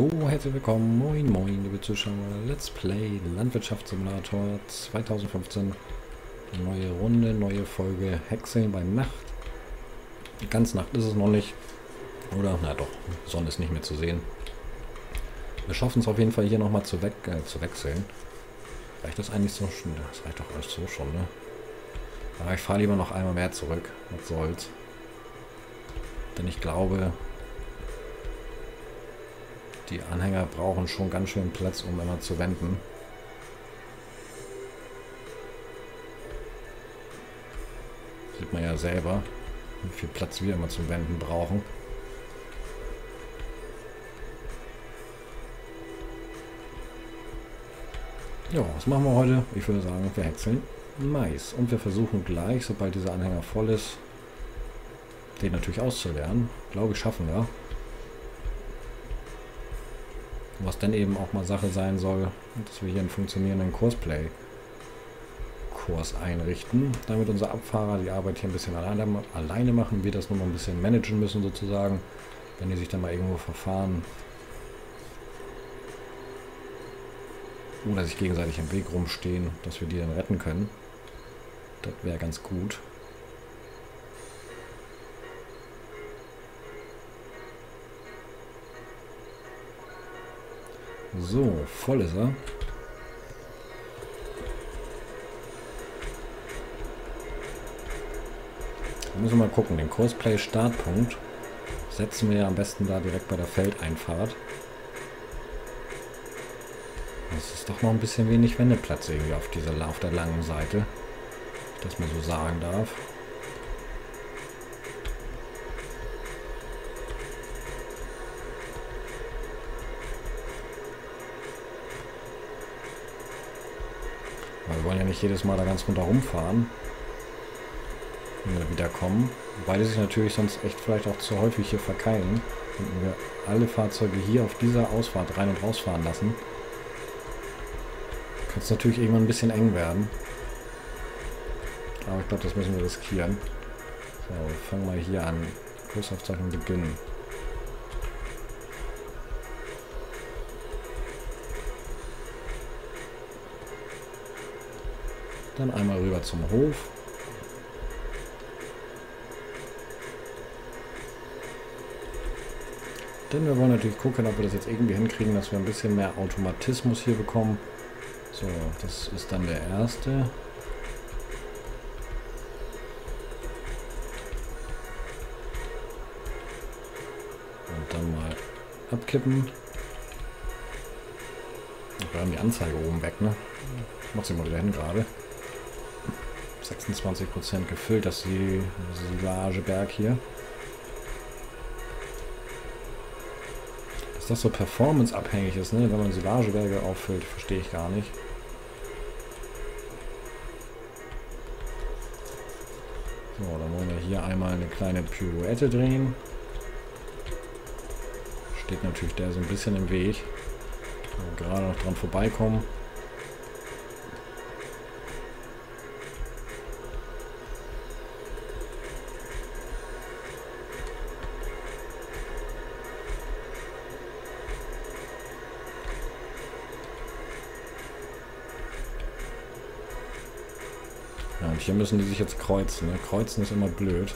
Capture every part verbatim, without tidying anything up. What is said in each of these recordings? So, herzlich willkommen, moin moin liebe Zuschauer, Let's Play Landwirtschaftssimulator zwanzig fünfzehn, neue Runde, neue Folge, Häckseln bei Nacht, ganz Nacht ist es noch nicht, oder? Na doch, Sonne ist nicht mehr zu sehen. Wir schaffen es auf jeden Fall hier nochmal zu, we äh, zu wechseln. Reicht das eigentlich so schon? Das reicht doch alles so schon, ne? Aber ich fahre lieber noch einmal mehr zurück, was soll's. Denn ich glaube, die Anhänger brauchen schon ganz schön Platz, um immer zu wenden. Sieht man ja selber, wie viel Platz wir immer zum Wenden brauchen. Ja, was machen wir heute? Ich würde sagen, wir häckseln Mais. Und wir versuchen gleich, sobald dieser Anhänger voll ist, den natürlich auszulernen. Glaube ich, schaffen wir. Was dann eben auch mal Sache sein soll, dass wir hier einen funktionierenden Courseplay-Kurs einrichten, damit unsere Abfahrer die Arbeit hier ein bisschen alleine machen, wir das nur mal ein bisschen managen müssen sozusagen, wenn die sich dann mal irgendwo verfahren oder sich gegenseitig im Weg rumstehen, dass wir die dann retten können. Das wäre ganz gut. So, voll ist er. Da müssen wir mal gucken, den Courseplay-Startpunkt setzen wir ja am besten da direkt bei der Feldeinfahrt. Das ist doch noch ein bisschen wenig Wendeplatz irgendwie auf dieser, auf der langen Seite, wenn ich das mal so sagen darf. Weil wir wollen ja nicht jedes Mal da ganz runter rumfahren, wenn wir wiederkommen. Wobei die sich natürlich sonst echt vielleicht auch zu häufig hier verkeilen. Könnten wir alle Fahrzeuge hier auf dieser Ausfahrt rein- und rausfahren lassen. Könnte es natürlich irgendwann ein bisschen eng werden. Aber ich glaube, das müssen wir riskieren. So, wir fangen mal hier an. Kursaufzeichnung beginnen. Dann einmal rüber zum Hof. Denn wir wollen natürlich gucken, ob wir das jetzt irgendwie hinkriegen, dass wir ein bisschen mehr Automatismus hier bekommen. So, das ist dann der erste. Und dann mal abkippen. Wir haben die Anzeige oben weg, ne? Ich mach sie mal wieder hin gerade. sechsundzwanzig Prozent gefüllt, das ist die Silageberg hier. Dass das so performanceabhängig ist, ne? Wenn man Silageberge auffüllt, verstehe ich gar nicht. So, dann wollen wir hier einmal eine kleine Pirouette drehen. Steht natürlich der so ein bisschen im Weg. Gerade noch dran vorbeikommen. Und hier müssen die sich jetzt kreuzen. Ne? Kreuzen ist immer blöd.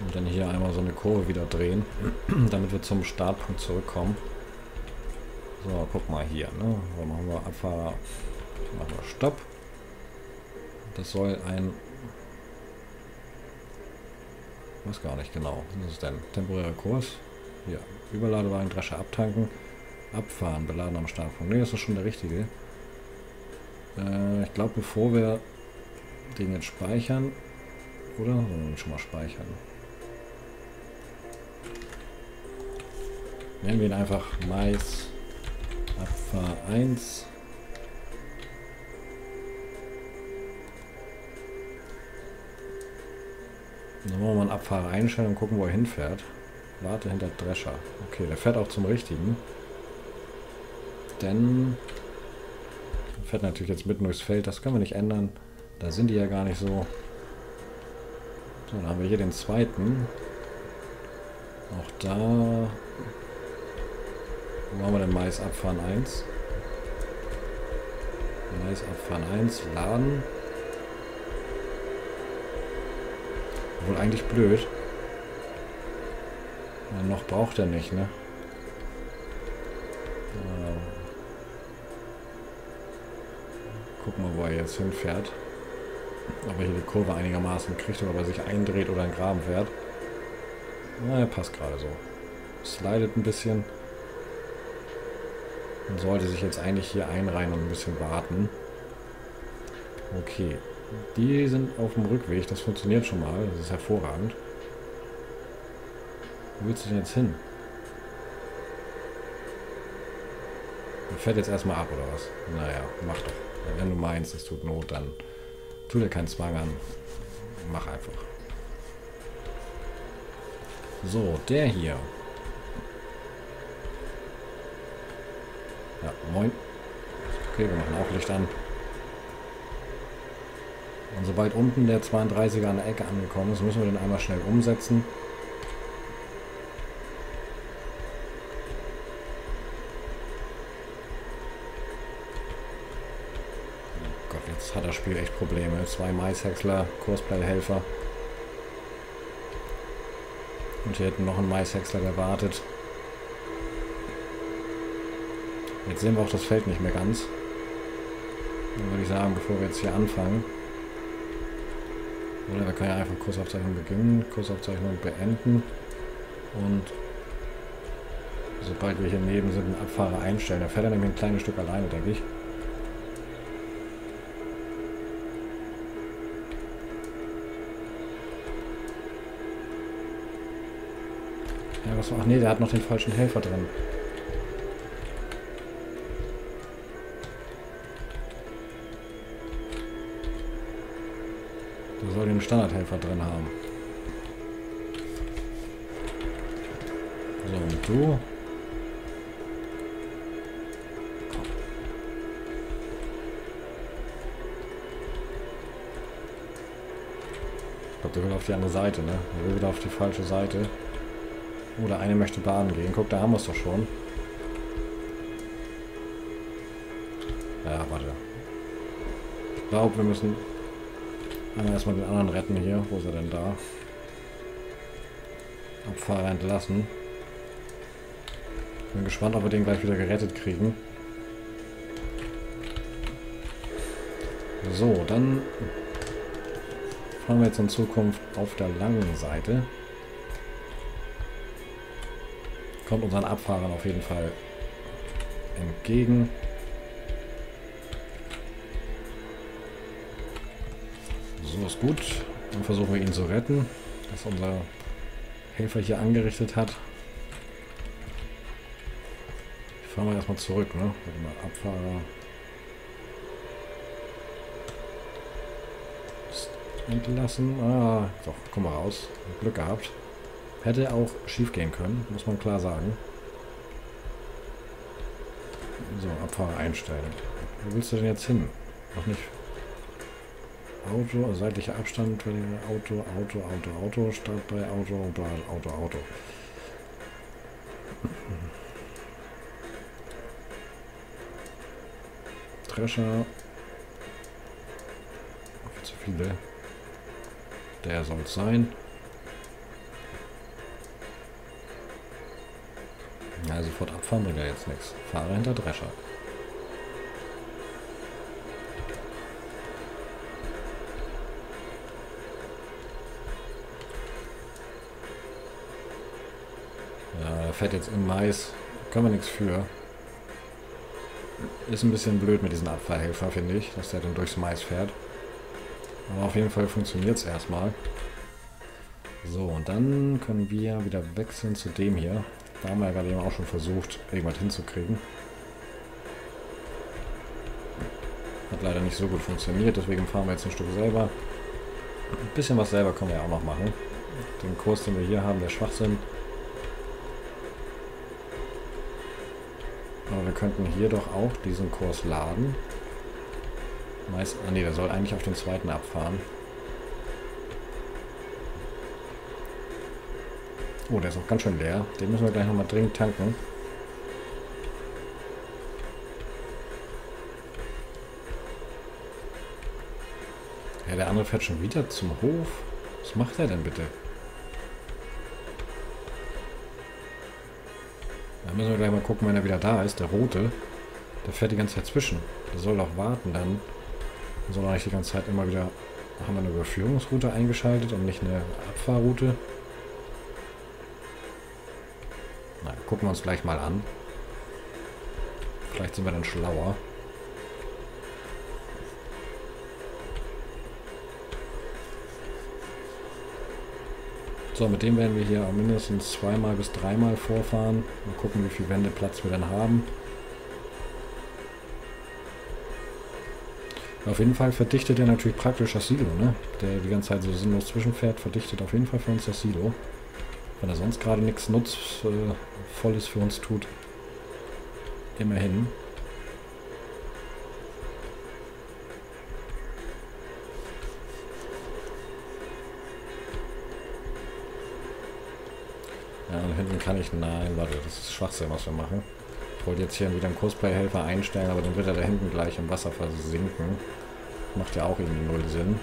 Und dann hier einmal so eine Kurve wieder drehen, damit wir zum Startpunkt zurückkommen. So, guck mal hier. Ne? Da machen wir Abfahrer. Machen wir Stopp. Das soll ein... Weiß gar nicht genau. Was ist denn? Temporärer Kurs. Hier. Überladewagen, Drescher abtanken. Abfahren. Beladen am Startpunkt. Ne, das ist schon der richtige. Äh, ich glaube, bevor wir den jetzt speichern. Oder? Sollen wir ihn schon mal speichern? Nennen wir ihn einfach Mais Abfahr eins. Dann wollen wir mal einen Abfahrer einstellen und gucken, wo er hinfährt. Warte hinter Drescher. Okay, der fährt auch zum richtigen. Denn fährt natürlich jetzt mitten durchs Feld. Das können wir nicht ändern. Da sind die ja gar nicht so. So, dann haben wir hier den zweiten. Auch da. Wo haben wir denn Mais abfahren eins? Mais abfahren eins, laden. Wohl eigentlich blöd. Na, noch braucht er nicht, ne? Gucken wir, wo er jetzt hinfährt. Ob er hier die Kurve einigermaßen kriegt oder ob er sich eindreht oder in den Graben fährt. Na, er passt gerade so. Slidet ein bisschen. Man sollte sich jetzt eigentlich hier einreihen und ein bisschen warten. Okay. Die sind auf dem Rückweg. Das funktioniert schon mal. Das ist hervorragend. Wo willst du denn jetzt hin? Der fährt jetzt erstmal ab, oder was? Naja, mach doch. Wenn du meinst, es tut Not, dann tu dir keinen Zwang an. Mach einfach. So, der hier. Ja, moin. Okay, wir machen auch Licht an. Und sobald unten der zweiunddreißiger an der Ecke angekommen ist, müssen wir den einmal schnell umsetzen. Hat das Spiel echt Probleme. Zwei Maishäcksler, Courseplay-Helfer. Und hier hätten noch ein Maishäcksler gewartet. Jetzt sehen wir auch das Feld nicht mehr ganz. Dann würde ich sagen, bevor wir jetzt hier anfangen. Oder wir können ja einfach Kursaufzeichnung beginnen, Kursaufzeichnung beenden. Und sobald wir hier neben sind, einen Abfahrer einstellen. Da fährt er nämlich ein kleines Stück alleine, denke ich. Ach nee, der hat noch den falschen Helfer drin. Der soll den Standardhelfer drin haben. So, und du? Ich glaube, der will auf die andere Seite, ne? Der will wieder auf die falsche Seite. Oder eine möchte baden gehen. Guck, da haben wir es doch schon. Ja, warte. Ich glaube, wir müssen erstmal den anderen retten hier. Wo ist er denn da? Abfahrer entlassen. Bin gespannt, ob wir den gleich wieder gerettet kriegen. So, dann fahren wir jetzt in Zukunft auf der langen Seite. Kommt unseren Abfahrern auf jeden Fall entgegen. So ist gut. Dann versuchen wir ihn zu retten, dass unser Helfer hier angerichtet hat. Ich fahre mal erstmal zurück, ne? Warte mal, Abfahrer. Entlassen. Ah, doch, komm mal raus. Glück gehabt. Hätte auch schief gehen können, muss man klar sagen. So, Abfahrer einstellen. Wo willst du denn jetzt hin? Noch nicht. Auto, seitlicher Abstand, Auto, Auto, Auto, Auto, Start bei Auto, Auto, Auto. Drescher. Viel zu viele. Der soll es sein. Ja, sofort abfahren bringt ja jetzt nichts. Fahrer hinter Drescher. Ja, er fährt jetzt im Mais. Kann man nichts für. Ist ein bisschen blöd mit diesem Abfahrhelfer, finde ich, dass der dann durchs Mais fährt. Aber auf jeden Fall funktioniert es erstmal. So, und dann können wir wieder wechseln zu dem hier. Da haben wir ja gerade eben auch schon versucht, irgendwas hinzukriegen. Hat leider nicht so gut funktioniert, deswegen fahren wir jetzt ein Stück selber. Ein bisschen was selber können wir ja auch noch machen. Den Kurs, den wir hier haben, der Schwachsinn. Aber wir könnten hier doch auch diesen Kurs laden. Meist, ah ne, der soll eigentlich auf den zweiten abfahren. Oh, der ist auch ganz schön leer. Den müssen wir gleich nochmal dringend tanken. Ja, der andere fährt schon wieder zum Hof. Was macht er denn bitte? Da müssen wir gleich mal gucken, wenn er wieder da ist. Der Rote, der fährt die ganze Zeit zwischen. Der soll doch warten dann. Der soll eigentlich die ganze Zeit immer wieder... Haben wir eine Überführungsroute eingeschaltet und nicht eine Abfahrroute? Na, gucken wir uns gleich mal an. Vielleicht sind wir dann schlauer. So, mit dem werden wir hier mindestens zweimal bis dreimal vorfahren und gucken, wie viel Wendeplatz wir dann haben. Auf jeden Fall verdichtet er natürlich praktisch das Silo, ne? Der die ganze Zeit so sinnlos zwischenfährt, verdichtet auf jeden Fall für uns das Silo. Wenn er sonst gerade nichts Nutzvolles für uns tut. Immerhin. Ja, und hinten kann ich... Nein, warte, das ist Schwachsinn, was wir machen. Ich wollte jetzt hier wieder einen Courseplay-Helfer einstellen, aber dann wird er da hinten gleich im Wasser versinken. Macht ja auch irgendwie null Sinn.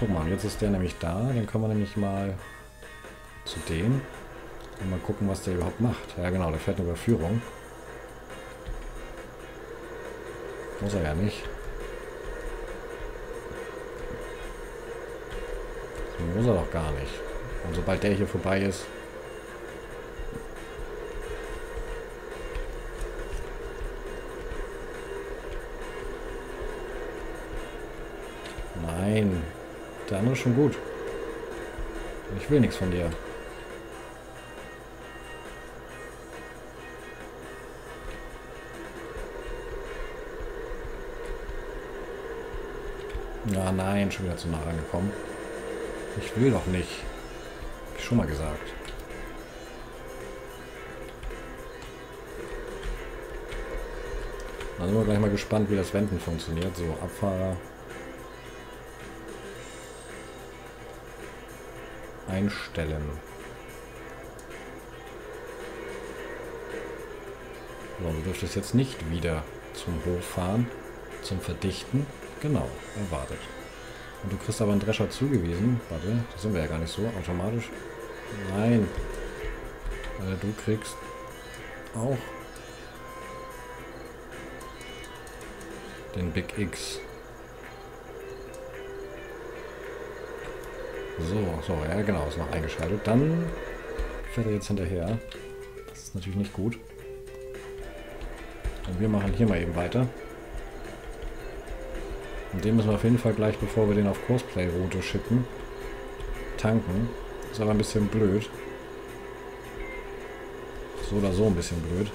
Guck mal, jetzt ist der nämlich da. Dann können wir nämlich mal zu dem und mal gucken, was der überhaupt macht. Ja genau, der fährt eine Überführung. Muss er ja nicht. Das muss er doch gar nicht. Und sobald der hier vorbei ist... Nein, der andere ist schon gut. Ich will nichts von dir. Ja, nein, schon wieder zu nah angekommen. Ich will doch nicht. Hab ich schon mal gesagt. Dann sind wir gleich mal gespannt, wie das Wenden funktioniert. So, Abfahrer. Einstellen. So, du dürftest jetzt nicht wieder zum Hof fahren, zum Verdichten. Genau, erwartet. Und du kriegst aber einen Drescher zugewiesen. Warte, da sind wir ja gar nicht so. Automatisch. Nein. Also du kriegst auch den Big X. So, so, ja genau, ist noch eingeschaltet. Dann fährt er jetzt hinterher. Das ist natürlich nicht gut. Und wir machen hier mal eben weiter. Und den müssen wir auf jeden Fall gleich, bevor wir den auf Courseplay-Route schicken, tanken. Ist aber ein bisschen blöd. So oder so ein bisschen blöd.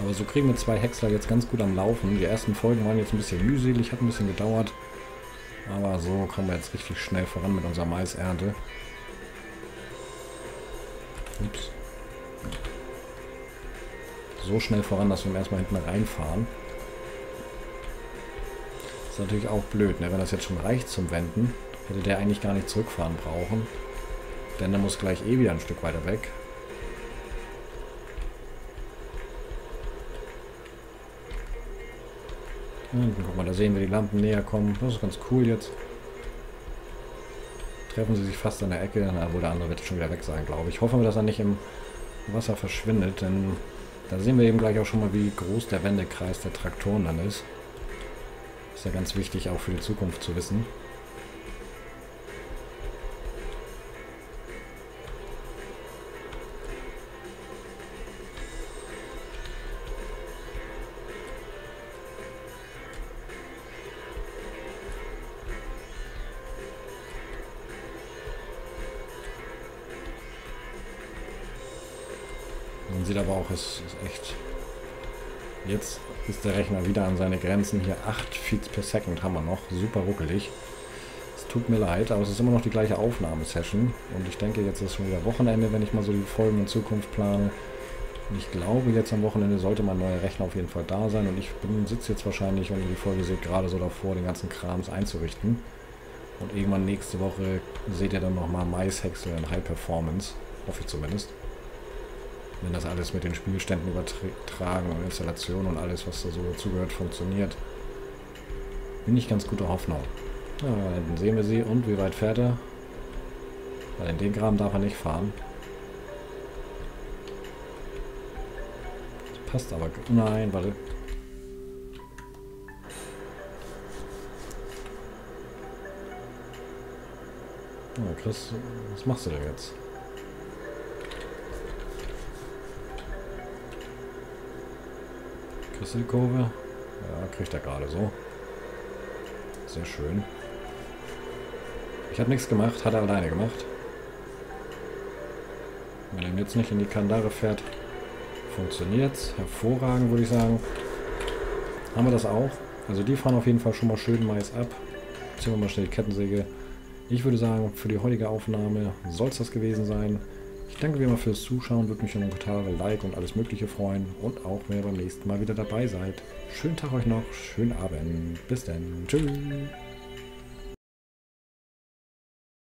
Aber so kriegen wir zwei Häcksler jetzt ganz gut am Laufen. Die ersten Folgen waren jetzt ein bisschen mühselig, hat ein bisschen gedauert. Aber so kommen wir jetzt richtig schnell voran mit unserer Maisernte. Ups. So schnell voran, dass wir erstmal hinten reinfahren. Ist natürlich auch blöd, ne? Wenn das jetzt schon reicht zum Wenden, hätte der eigentlich gar nicht zurückfahren brauchen. Denn der muss gleich eh wieder ein Stück weiter weg. Und guck mal, da sehen wir die Lampen näher kommen. Das ist ganz cool jetzt. Treffen sie sich fast an der Ecke. Na, wo der andere wird schon wieder weg sein, glaube ich. Hoffen wir, dass er nicht im Wasser verschwindet, denn da sehen wir eben gleich auch schon mal, wie groß der Wendekreis der Traktoren dann ist. Ist ja ganz wichtig, auch für die Zukunft zu wissen. Man sieht aber auch, es ist echt Jetzt ist der Rechner wieder an seine Grenzen. Hier acht Feeds per Second haben wir noch. Super ruckelig. Es tut mir leid, aber es ist immer noch die gleiche Aufnahmesession. Und ich denke, jetzt ist schon wieder Wochenende, wenn ich mal so die Folgen in Zukunft plane. Und ich glaube, jetzt am Wochenende sollte mein neuer Rechner auf jeden Fall da sein. Und ich sitze jetzt wahrscheinlich, wenn ihr die Folge seht, gerade so davor, den ganzen Krams einzurichten. Und irgendwann nächste Woche seht ihr dann nochmal Maishäcksel in High Performance. Hoffe ich zumindest. Wenn das alles mit den Spielständen übertragen und Installation und alles, was da so dazugehört, funktioniert. Bin ich ganz guter Hoffnung. Ja, dann sehen wir sie. Und wie weit fährt er? Weil in den Graben darf er nicht fahren. Das passt aber. Nein, warte. Oh, Chris, was machst du denn jetzt? Kriegst du die Kurve? Ja, kriegt er gerade so. Sehr schön. Ich habe nichts gemacht, hat er alleine gemacht. Wenn er jetzt nicht in die Kandare fährt, funktioniert's hervorragend, würde ich sagen. Haben wir das auch? Also die fahren auf jeden Fall schon mal schön Mais ab. Ziehen wir mal schnell die Kettensäge. Ich würde sagen, für die heutige Aufnahme soll es das gewesen sein. Ich danke wie immer fürs Zuschauen, würde mich über Kommentare, Like und alles Mögliche freuen und auch, wenn ihr beim nächsten Mal wieder dabei seid. Schönen Tag euch noch, schönen Abend, bis dann, tschüss.